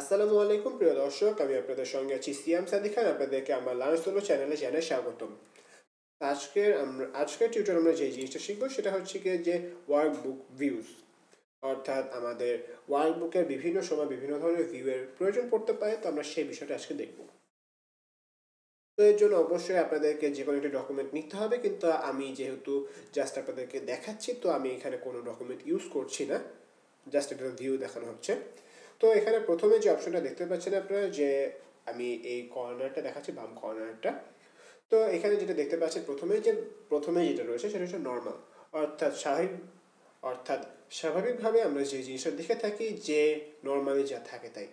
আসসালামু আলাইকুম প্রিয় দর্শক, আমি আপনাদের সঙ্গে আছি সিয়াম সাদিক খান। আপনাদেরকে আমার লার্ন সোলো চ্যানেলে জানাই স্বাগতম। আজকের টিউটোরিয়ালে আমরা যে জিনিসটা শিখবো সেটা হচ্ছে যে ওয়ার্কবুক ভিউজ, অর্থাৎ আমাদের ওয়ার্কবুকের বিভিন্ন সময় বিভিন্ন ধরনের ভিউয়ের প্রয়োজন পড়তে পারে। তো আমরা সেই বিষয়টা আজকে দেখব। তো এর জন্য অবশ্যই আপনাদেরকে যে কোনো একটা ডকুমেন্ট নিতে হবে, কিন্তু আমি যেহেতু জাস্ট আপনাদেরকে দেখাচ্ছি তো আমি এখানে কোনো ডকুমেন্ট ইউজ করছি না, জাস্ট একটা ভিউ দেখানো হচ্ছে। তো এখানে প্রথমে যে অপশনটা দেখতে পাচ্ছেন আপনারা, যে আমি এই কর্নারটা দেখাচ্ছি, বাম কর্নারটা। তো এখানে যেটা দেখতে পাচ্ছেন প্রথমে যেটা রয়েছে সেটা হচ্ছে নর্মাল, অর্থাৎ স্বাভাবিকভাবে আমরা যে জিনিসটা দেখে থাকি, যে নর্মালি যা থাকে তাই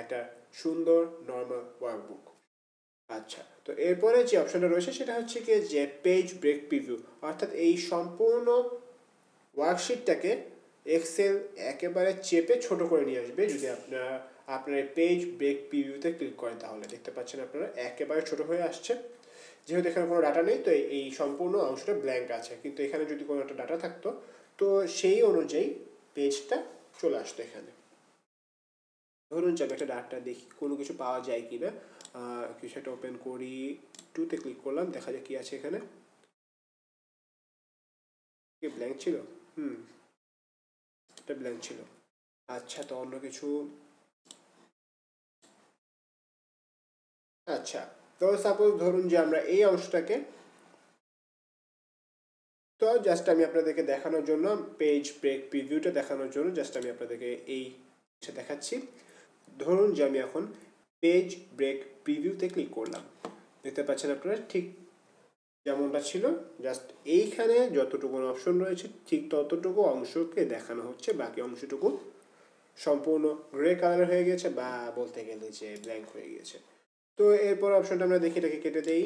একটা সুন্দর নর্মাল ওয়ার্কবুক। আচ্ছা, তো এরপরে যে অপশনটা রয়েছে সেটা হচ্ছে যে পেজ ব্রেক প্রিভিউ, অর্থাৎ এই সম্পূর্ণ ওয়ার্কশিটটাকে এক্সেল একেবারে চেপে ছোট করে নিয়ে আসবে। যদি আপনার পেজ ব্রেক প্রিভিউতে ক্লিক করেন তাহলে দেখতে পাচ্ছেন আপনারা একেবারে ছোট হয়ে আসছে। যেহেতু এখানে কোনো ডাটা নেই তো এই সম্পূর্ণ অংশটা ব্ল্যাঙ্ক আছে, কিন্তু এখানে যদি কোনো একটা ডাটা থাকতো তো সেই অনুযায়ী পেজটা চলে আসতো। এখানে ধরুন যে একটা ডাটা দেখি কোনো কিছু পাওয়া যায় কি না, সেটা ওপেন করি, টুতে ক্লিক করলাম, দেখা যায় কি আছে এখানে। ব্ল্যাঙ্ক ছিল, এটা ব্ল্যাঙ্ক ছিল। আচ্ছা, তো অন্য কিছু। আচ্ছা, তো সাপোজ ধরুন যে আমরা এই অংশটাকে, তো জাস্ট আমি আপনাদেরকে দেখানোর জন্য পেজ ব্রেক প্রিভিউটা দেখানোর জন্য জাস্ট আমি আপনাদেরকে এই দেখাচ্ছি। ধরুন যে আমি এখন পেজ ব্রেক প্রিভিউতে ক্লিক করলাম, দেখতে পাচ্ছেন আপনারা ঠিক যেমনটা ছিল, জাস্ট এইখানে যতটুকু অপশন রয়েছে ঠিক ততটুকু অংশকে দেখানো হচ্ছে, বাকি অংশটুকু সম্পূর্ণ গ্রে কালার হয়ে গেছে বা বলতে গেলে যে ব্ল্যাঙ্ক হয়ে গেছে। তো এরপর অপশনটা আমরা দেখি, এটাকে কেটে দেই।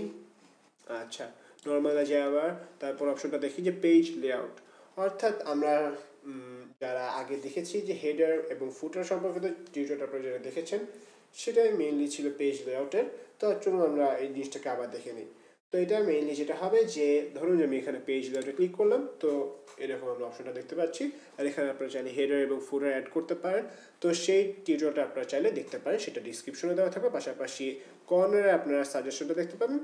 আচ্ছা, নর্মালে যাই আবার, তারপর অপশনটা দেখি যে পেজ লেআউট, অর্থাৎ আমরা যারা আগে দেখেছি যে হেডার এবং ফুটার সম্পর্কিত টিউটোরিয়ালটা আপনারা যারা দেখেছেন সেটাই মেইনলি ছিল পেজ লেআউটের। তার জন্য আমরা এই জিনিসটাকে আবার দেখে নিই। তো এটা মেইনলি যেটা হবে যে ধরুন আমি এখানে পেজ লেআউটে ক্লিক করলাম, তো এরকম আমরা অপশনটা দেখতে পাচ্ছি। আর এখানে আপনারা চাইলে হেডার এবং ফুটার অ্যাড করতে পারেন, তো সেই টিউটোরিয়ালটা আপনারা চাইলে দেখতে পারেন, সেটা ডিসক্রিপশনে দেওয়া থাকবে। পাশাপাশি কর্নারে আপনারা সাজেশনটা দেখতে পাবেন।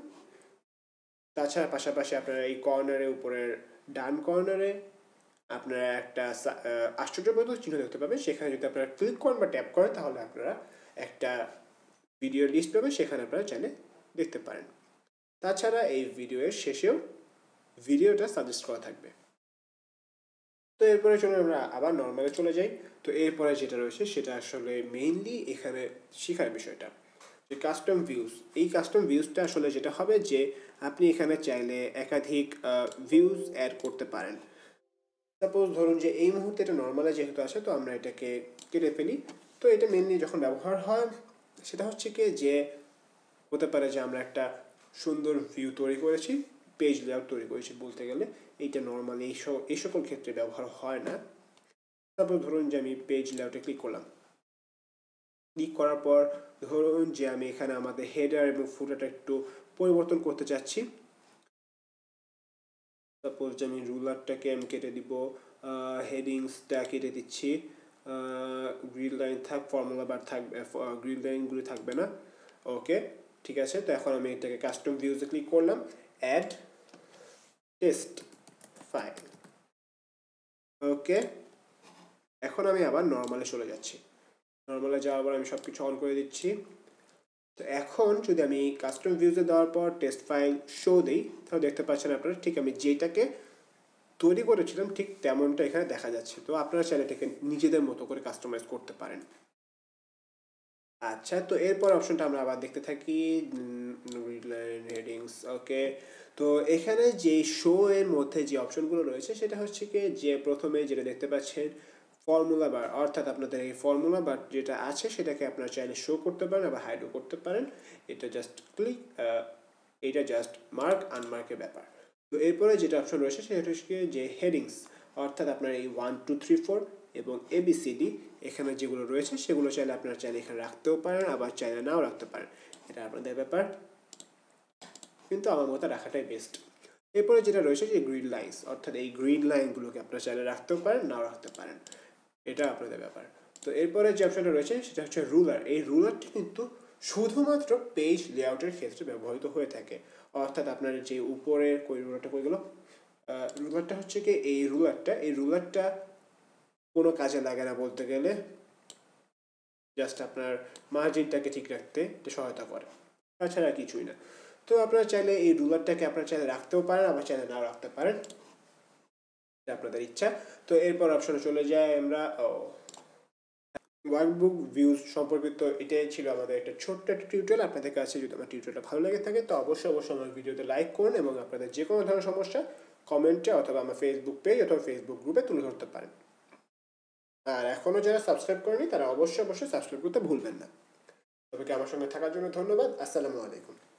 তাছাড়া পাশাপাশি আপনারা এই কর্নারে, উপরের ডান কর্নারে আপনারা একটা আশ্চর্যবোধক চিহ্ন দেখতে পাবেন, সেখানে যদি আপনারা ক্লিক করেন বা ট্যাপ করেন তাহলে আপনারা একটা ভিডিও লিস্ট পাবেন, সেখানে আপনারা চাইলে দেখতে পারেন। তাছাড়া এই ভিডিওর শেষেও ভিডিওটা সাজেস্ট করা থাকবে। তো এরপরে চলুন আমরা আবার নর্মালে চলে যাই। তো এরপরে যেটা রয়েছে সেটা আসলে মেইনলি এখানে শেখার বিষয়টা, যে কাস্টম ভিউজ। এই কাস্টম ভিউজটা আসলে যেটা হবে যে আপনি এখানে চাইলে একাধিক ভিউজ অ্যাড করতে পারেন। সাপোজ ধরুন যে এই মুহূর্তে এটা নর্মালে যেহেতু আছে তো আমরা এটাকে কেটে ফেলি। তো এটা মেনলি যখন ব্যবহার হয় সেটা হচ্ছে যে হতে পারে যে আমরা একটা সুন্দর ভিউ তৈরি করেছি, পেজ লেআউট তৈরি করেছি বলতে গেলে। এইটা নর্মালি এই সকল ক্ষেত্রে ব্যবহার হয় না। তারপর ধরুন যে আমি পেজ লেআউটে ক্লিক করলাম, ক্লিক করার পর ধরুন যে আমি এখানে আমাদের হেডার এবং ফুটারটা একটু পরিবর্তন করতে চাচ্ছি। সাপোজ যে আমি রুলারটাকে আমি কেটে দিব, হেডিংসটা কেটে দিচ্ছি, গ্রিন লাইন ফর্মুলা বার থাকবে, গ্রিন লাইনগুলি থাকবে না। ওকে, ঠিক আছে। তো এখন আমি এটাকে কাস্টম ভিউজে ক্লিক করলাম, অ্যাড টেস্ট ফাইল। ওকে, এখন আমি আবার নর্মালে চলে যাচ্ছি। নর্মালে যাওয়ার পর আমি সব কিছু অন করে দিচ্ছি। তো এখন যদি আমি কাস্টম ভিউজে দেওয়ার পর টেস্ট ফাইল শো দিই তাহলে দেখতে পাচ্ছেন আপনারা ঠিক আমি যেটাকে তৈরি করেছিলাম ঠিক তেমনটা এখানে দেখা যাচ্ছে। তো আপনারা চাইলে এটাকে নিজেদের মতো করে কাস্টমাইজ করতে পারেন। আচ্ছা, তো এরপর অপশনটা আমরা আবার দেখতে থাকি, হেডিংস। ওকে, তো এখানে যে শো এর মধ্যে যে অপশনগুলো রয়েছে সেটা হচ্ছে যে প্রথমে যেটা দেখতে পাচ্ছেন ফর্মুলা বার, অর্থাৎ আপনাদের এই ফর্মুলা বার যেটা আছে সেটাকে আপনারা চাইলে শো করতে পারেন আবার হাইডও করতে পারেন। এটা জাস্ট ক্লিক, এটা জাস্ট মার্ক আনমার্কের ব্যাপার। তো এরপরে যেটা অপশন রয়েছে সেটা হচ্ছে যে হেডিংস, অর্থাৎ আপনার এই 1 2 3 4 এবং ABCD এখানে যেগুলো রয়েছে সেগুলো চাইলে আপনারা এখানে রাখতেও পারেন আবার চাইলে নাও রাখতে পারেন, এটা আপনাদের ব্যাপার, কিন্তু আমার মতো রাখাটাই বেস্ট। এরপরে যেটা রয়েছে যে গ্রিন লাইনস, অর্থাৎ এই গ্রিন লাইনগুলোকে আপনারা চাইলে রাখতেও পারেন নাও রাখতে পারেন, এটা আপনাদের ব্যাপার। তো এরপরে যে অপশনটা রয়েছে সেটা হচ্ছে রুলার। এই রুলারটি কিন্তু শুধুমাত্র পেজ লেআউটের ক্ষেত্রে ব্যবহৃত হয়ে থাকে, অর্থাৎ আপনার যে উপরে কই রুলারটা কই গেল, রুলারটা হচ্ছে কি এই রুলারটা কোনো কাজে লাগে না বলতে গেলে, জাস্ট আপনার মার্জিনটাকে ঠিক রাখতে সহায়তা করে, তাছাড়া কিছুই না। তো আপনারা চাইলে এই রুলারটাকে আপনারা চাইলে রাখতেও পারেন, আবার চাইলে নাও রাখতে পারেন, আপনাদের ইচ্ছা। তো এরপর অপশনে চলে যাই আমরা ওয়ার্কবুক ভিউজ সম্পর্কিত। এটাই ছিল আমাদের একটা ছোট্ট একটা টিউটোরিয়াল। আপনাদের কাছে যদি আমার টিউটোরিয়ালটা ভালো লেগে থাকে তো অবশ্যই আমার ভিডিওতে লাইক করুন এবং আপনাদের যে কোনো ধরনের সমস্যা কমেন্টে অথবা আমার ফেসবুক পেজ অথবা ফেসবুক গ্রুপে তুলে ধরতে পারেন। আর এখনও যারা সাবস্ক্রাইব করেনি তারা অবশ্যই সাবস্ক্রাইব করতে ভুলবেন না। তবে আমার সঙ্গে থাকার জন্য ধন্যবাদ। আসসালামু আলাইকুম।